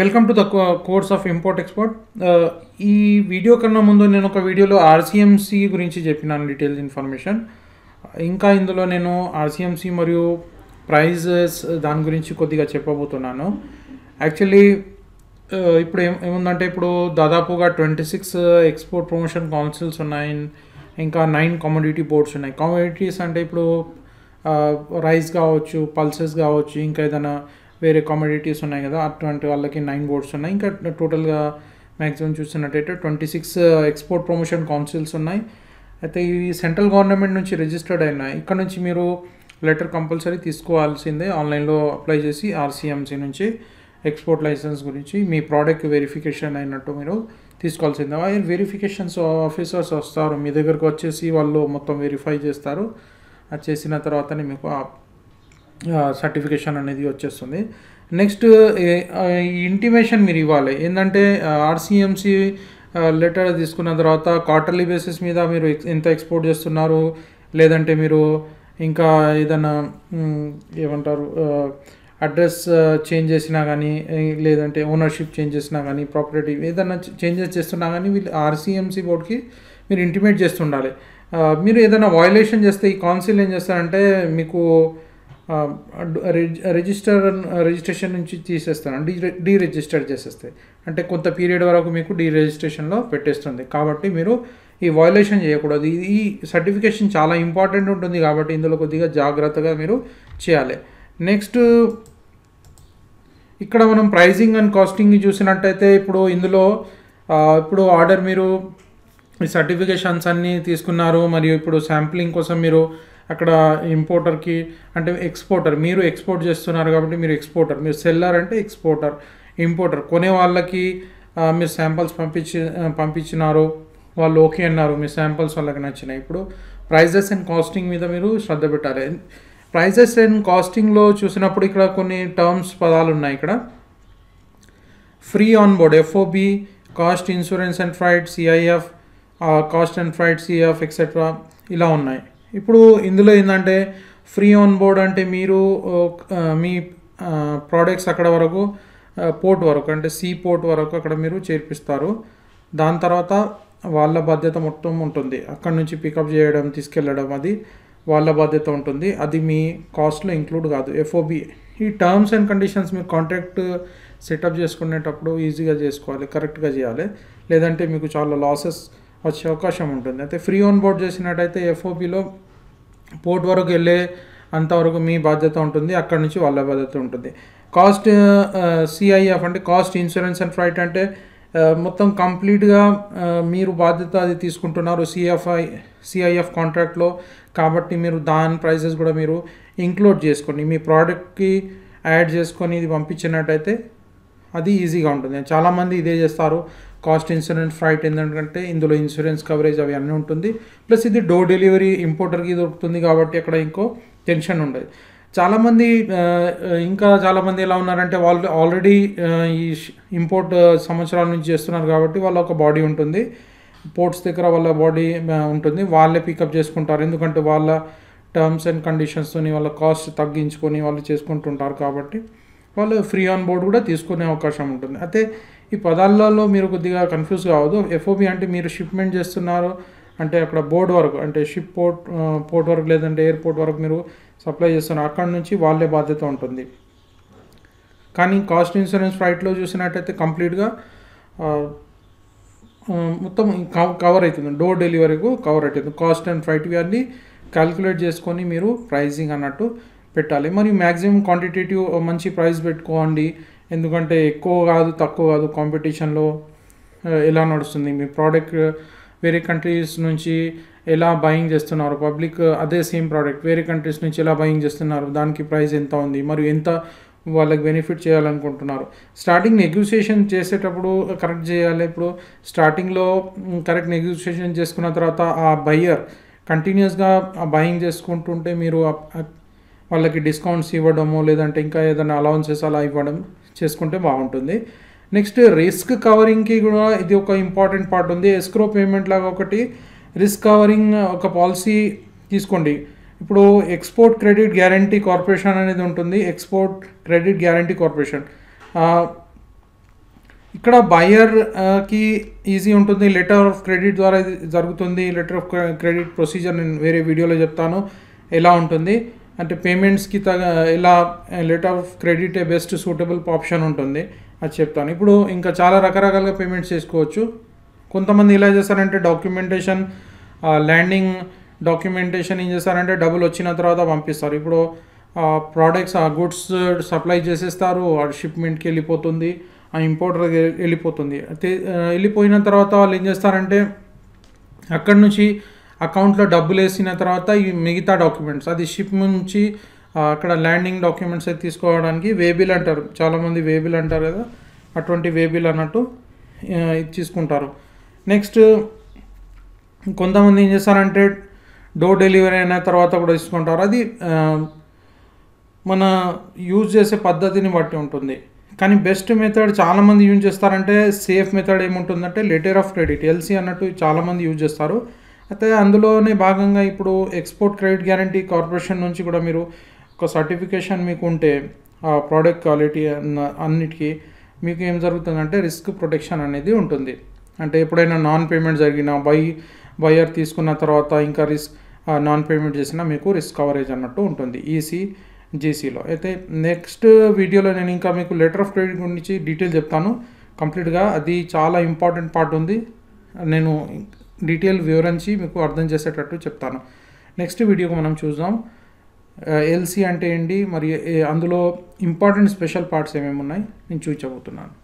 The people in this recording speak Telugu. Welcome to the course of Import-Export. Ee video karna mundu nenu oka video lo RCMC gurinchi cheppinanu details information. Inka indulo nenu RCMC mariyu prices dani gurinchi kodiga cheppabothunanu. Actually ippudu emundante ippudu dadapuga 26 export promotion councils unnai, inka 9 commodity boards unnai. Commodities ante ippudu rice gaavochu, pulses gaavochu, inka edana వేరే కమోడిటీస్ ఉన్నాయి కదా, అటువంటి వాళ్ళకి 9 బోర్డ్స్ ఉన్నాయి. ఇంకా టోటల్గా మ్యాక్సిమం చూసినట్టయితే 26 ఎక్స్పోర్ట్ ప్రమోషన్ కౌన్సిల్స్ ఉన్నాయి. అయితే ఇవి సెంట్రల్ గవర్నమెంట్ నుంచి రిజిస్టర్డ్ అయినాయి. ఇక్కడ నుంచి మీరు లెటర్ కంపల్సరీ తీసుకోవాల్సిందే, ఆన్లైన్లో అప్లై చేసి ఆర్సీఎంసీ నుంచి ఎక్స్పోర్ట్ లైసెన్స్ గురించి మీ ప్రోడక్ట్ వెరిఫికేషన్ అయినట్టు మీరు తీసుకోవాల్సిందే. వెరిఫికేషన్స్ ఆఫీసర్స్ వస్తారు మీ దగ్గరకు, వచ్చేసి వాళ్ళు మొత్తం వెరిఫై చేస్తారు. అది చేసిన తర్వాతనే మీకు సర్టిఫికేషన్ అనేది వచ్చేస్తుంది. నెక్స్ట్ ఇంటిమేషన్ మీరు ఇవ్వాలి. ఏంటంటే ఆర్సీఎంసీ లెటర్ తీసుకున్న తర్వాత క్వార్టర్లీ బేసిస్ మీద మీరు ఎంత ఎక్స్పోర్ట్ చేస్తున్నారు, లేదంటే మీరు ఇంకా ఏదైనా ఏమంటారు అడ్రస్ చేంజ్ చేసినా కానీ, లేదంటే ఓనర్షిప్ చేంజ్ చేసినా కానీ, ప్రాపర్టీ ఏదైనా చేంజెస్ చేస్తున్నా కానీ వీళ్ళు ఆర్సీఎంసీ బోర్డుకి మీరు ఇంటిమేట్ చేస్తుండాలి. మీరు ఏదైనా వయలేషన్ చేస్తే ఈ కౌన్సిల్ ఏం చేస్తారంటే మీకు రిజిస్ట్రేషన్ నుంచి తీసేస్తాను, డీ రిజిస్టర్ చేసేస్తాయి. అంటే కొంత పీరియడ్ వరకు మీకు డీ రిజిస్ట్రేషన్లో పెట్టేస్తుంది. కాబట్టి మీరు ఈ వయలేషన్ చేయకూడదు. ఈ సర్టిఫికేషన్ చాలా ఇంపార్టెంట్ ఉంటుంది, కాబట్టి ఇందులో కొద్దిగా జాగ్రత్తగా మీరు చేయాలి. నెక్స్ట్ ఇక్కడ మనం ప్రైజింగ్ అండ్ కాస్టింగ్ చూసినట్టయితే ఇప్పుడు ఇందులో ఇప్పుడు ఆర్డర్ మీరు ఈ సర్టిఫికేషన్స్ అన్నీ తీసుకున్నారు, మరియు ఇప్పుడు శాంప్లింగ్ కోసం మీరు అక్కడ ఇంపోర్టర్కి అంటే ఎక్స్పోర్టర్ మీరు ఎక్స్పోర్ట్ చేస్తున్నారు కాబట్టి మీరు ఎక్స్పోర్టర్, మీరు సెల్లర్ అంటే ఎక్స్పోర్టర్, ఇంపోర్టర్ కొనే వాళ్ళకి మీరు శాంపిల్స్ పంపించినారు, వాళ్ళు ఓకే అన్నారు, మీ శాంపిల్స్ వాళ్ళకి నచ్చినాయి. ఇప్పుడు ప్రైజెస్ అండ్ కాస్టింగ్ మీద మీరు శ్రద్ధ పెట్టాలి. ప్రైజెస్ అండ్ కాస్టింగ్లో చూసినప్పుడు ఇక్కడ కొన్ని టర్మ్స్ పదాలు ఉన్నాయి. ఇక్కడ free on board F.O.B., cost insurance and freight C.I.F., cost and freight C.F. Etcetera ఇలా ఉన్నాయి. ఇప్పుడు ఇందులో ఏంటంటే ఫ్రీ ఆన్ బోర్డ్ అంటే మీరు మీ ప్రోడక్ట్స్ అక్కడ వరకు పోర్ట్ వరకు అంటే సీ పోర్ట్ వరకు అక్కడ మీరు చేర్పిస్తారు. దాని తర్వాత వాళ్ళ బాధ్యత మొత్తం ఉంటుంది, అక్కడ నుంచి పికప్ చేయడం తీసుకెళ్ళడం అది వాళ్ళ బాధ్యత ఉంటుంది, అది మీ కాస్ట్లో ఇంక్లూడ్ కాదు. F.O.B. ఈ టర్మ్స్ అండ్ కండిషన్స్ మీరు కాంట్రాక్ట్ సెటప్ చేసుకునేటప్పుడు ఈజీగా చేసుకోవాలి, కరెక్ట్గా చేయాలి, లేదంటే మీకు చాలా లాసెస్ వచ్చే అవకాశం ఉంటుంది. అయితే ఫ్రీ ఆన్ బోర్డ్ చేసినట్టయితే F.O.B.లో పోర్ట్ వరకు వెళ్ళే అంతవరకు మీ బాధ్యత ఉంటుంది, అక్కడి నుంచి వాళ్ళ బాధ్యత ఉంటుంది. Cost C.I.F. అంటే కాస్ట్ ఇన్సూరెన్స్ అండ్ ఫ్రైట్ అంటే మొత్తం కంప్లీట్గా మీరు బాధ్యత అది తీసుకుంటున్నారు C.I.F. కాంట్రాక్ట్లో, కాబట్టి మీరు దాని ప్రైసెస్ కూడా మీరు ఇంక్లూడ్ చేసుకోండి, మీ ప్రోడక్ట్కి యాడ్ చేసుకొని ఇది పంపించినట్టయితే అది ఈజీగా ఉంటుంది. చాలామంది ఇదే చేస్తారు. కాస్ట్ ఇన్సూరెన్స్ ఫ్రైట్ ఏంటంటే ఇందులో ఇన్సూరెన్స్ కవరేజ్ అవి అన్నీ ఉంటుంది, ప్లస్ ఇది డోర్ డెలివరీ ఇంపోర్టర్కి దొరుకుతుంది, కాబట్టి అక్కడ ఇంకో టెన్షన్ ఉండదు. చాలామంది ఇంకా చాలామంది ఎలా ఉన్నారంటే వాళ్ళు ఆల్రెడీ ఈ ఇంపోర్ట్ సంవత్సరాల నుంచి చేస్తున్నారు, కాబట్టి వాళ్ళ ఒక బాడీ ఉంటుంది, పోర్ట్స్ దగ్గర వాళ్ళ బాడీ ఉంటుంది, వాళ్ళే పికప్ చేసుకుంటారు, ఎందుకంటే వాళ్ళ టర్మ్స్ అండ్ కండిషన్స్తోని వాళ్ళ కాస్ట్ తగ్గించుకొని వాళ్ళు చేసుకుంటుంటారు, కాబట్టి వాళ్ళు ఫ్రీ ఆన్ బోర్డ్ కూడా తీసుకునే అవకాశం ఉంటుంది. అయితే ఈ పదాలలో మీరు కొద్దిగా కన్ఫ్యూజ్ కావద్దు. F.O.B. అంటే మీరు షిప్మెంట్ చేస్తున్నారు అంటే అక్కడ బోర్డ్ వరకు అంటే షిప్ పోర్ట్ వరకు, లేదంటే ఎయిర్పోర్ట్ వరకు మీరు సప్లై చేస్తున్నారు, అక్కడ నుంచి వాళ్ళే బాధ్యత ఉంటుంది. కానీ కాస్ట్ ఇన్సూరెన్స్ ఫ్రైట్లో చూసినట్టయితే కంప్లీట్గా మొత్తం కవర్ అవుతుంది, డోర్ డెలివరీకు కవర్ అవుతుంది. కాస్ట్ అండ్ ఫ్రైట్ ఇవన్నీ క్యాలిక్యులేట్ చేసుకొని మీరు ప్రైజింగ్ అన్నట్టు పెట్టాలి. మరియు మ్యాక్సిమం క్వాంటిటేటివ్ మంచి ప్రైస్ పెట్టుకోండి, ఎందుకంటే ఎక్కువ కాదు తక్కువ కాదు, కాంపిటీషన్లో ఎలా నడుస్తుంది మీ ప్రోడక్ట్, వేరే కంట్రీస్ నుంచి ఎలా బయింగ్ చేస్తున్నారు పబ్లిక్, అదే సేమ్ ప్రోడక్ట్ వేరే కంట్రీస్ నుంచి ఎలా బయింగ్ చేస్తున్నారు, దానికి ప్రైస్ ఎంత ఉంది, మరియు ఎంత వాళ్ళకి బెనిఫిట్ చేయాలనుకుంటున్నారు. స్టార్టింగ్ నెగోషియేషన్ చేసేటప్పుడు కరెక్ట్ చేయాలి. ఇప్పుడు స్టార్టింగ్లో కరెక్ట్ నెగోషియేషన్ చేసుకున్న తర్వాత ఆ బయ్యర్ కంటిన్యూస్గా బయింగ్ చేసుకుంటుంటే మీరు వాళ్ళకి డిస్కౌంట్స్ ఇవ్వడము, లేదంటే ఇంకా ఏదైనా అలవెన్సెస్ అలా ఇవ్వడం చేసుకుంటే బాగుంటుంది. నెక్స్ట్ రిస్క్ కవరింగ్కి కూడా ఇది ఒక ఇంపార్టెంట్ పార్ట్ ఉంది. ఎస్క్రో పేమెంట్ లాగా ఒకటి రిస్క్ కవరింగ్ ఒక పాలసీ తీసుకోండి. ఇప్పుడు ఎక్స్పోర్ట్ క్రెడిట్ గ్యారంటీ కార్పొరేషన్ అనేది ఉంటుంది, ఎక్స్పోర్ట్ క్రెడిట్ గ్యారంటీ కార్పొరేషన్ ఇక్కడ బయర్ కి ఈజీ ఉంటుంది, లెటర్ ఆఫ్ క్రెడిట్ ద్వారా జరుగుతుంది. లెటర్ ఆఫ్ క్రెడిట్ ప్రొసీజర్ నేను వేరే వీడియోలో చెప్తాను ఎలా ఉంటుంది అంటే పేమెంట్స్కి తగ ఎలా letter of credit best suitable option ఉంటుంది అది చెప్తాను. ఇప్పుడు ఇంకా చాలా రకరకాలుగా పేమెంట్స్ చేసుకోవచ్చు. కొంతమంది ఇలా చేస్తారంటే డాక్యుమెంటేషన్ ల్యాండింగ్ డాక్యుమెంటేషన్ ఏం చేస్తారంటే డబ్బులు వచ్చిన తర్వాత పంపిస్తారు. ఇప్పుడు ప్రోడక్ట్స్ గుడ్స్ సప్లై చేసేస్తారు, షిప్మెంట్కి వెళ్ళిపోతుంది, ఆ ఇంపోర్టర్కి వెళ్ళిపోతుంది. వెళ్ళిపోయిన తర్వాత వాళ్ళు ఏం చేస్తారంటే అక్కడి నుంచి అకౌంట్లో డబ్బులు వేసిన తర్వాత ఈ మిగతా డాక్యుమెంట్స్ అది షిప్ నుంచి అక్కడ ల్యాండింగ్ డాక్యుమెంట్స్ అయితే తీసుకోవడానికి వేబిల్ అంటారు, చాలామంది వేబిల్ అంటారు కదా, అటువంటి వేబిల్ అన్నట్టు తీసుకుంటారు. నెక్స్ట్ కొంతమంది ఏం చేస్తారంటే డోర్ డెలివరీ అయిన తర్వాత కూడా తీసుకుంటారు. అది మన యూజ్ చేసే పద్ధతిని బట్టి ఉంటుంది. కానీ బెస్ట్ మెథడ్ చాలామంది యూజ్ చేస్తారంటే సేఫ్ మెథడ్ ఏముంటుందంటే లెటర్ ఆఫ్ క్రెడిట్ ఎల్సీ అన్నట్టు చాలామంది యూజ్ చేస్తారు. అయితే అందులోనే భాగంగా ఇప్పుడు ఎక్స్పోర్ట్ క్రెడిట్ గ్యారంటీ కార్పొరేషన్ నుంచి కూడా మీరు ఒక సర్టిఫికేషన్ మీకు ఉంటే ఆ ప్రోడక్ట్ క్వాలిటీ అన్నిటికీ మీకు ఏం జరుగుతుందంటే రిస్క్ ప్రొటెక్షన్ అనేది ఉంటుంది. అంటే ఎప్పుడైనా నాన్ పేమెంట్ జరిగినా బయర్ తీసుకున్న తర్వాత ఇంకా రిస్క్ నాన్ పేమెంట్ చేసినా మీకు రిస్క్ కవరేజ్ అన్నట్టు ఉంటుంది ఈసీజీసీలో. అయితే నెక్స్ట్ వీడియోలో నేను ఇంకా మీకు లెటర్ ఆఫ్ క్రెడిట్ గురించి డీటెయిల్ చెప్తాను కంప్లీట్గా, అది చాలా ఇంపార్టెంట్ పార్ట్ ఉంది, నేను డీటెయిల్ వివరించి మీకు అర్థం చేసేటట్టు చెప్తాను. నెక్స్ట్ వీడియోకి మనం చూద్దాం ఎల్సీ అంటే ఏంటి, మరి అందులో ఇంపార్టెంట్ స్పెషల్ పార్ట్స్ ఏమేమి ఉన్నాయి నేను చూపించబోతున్నాను.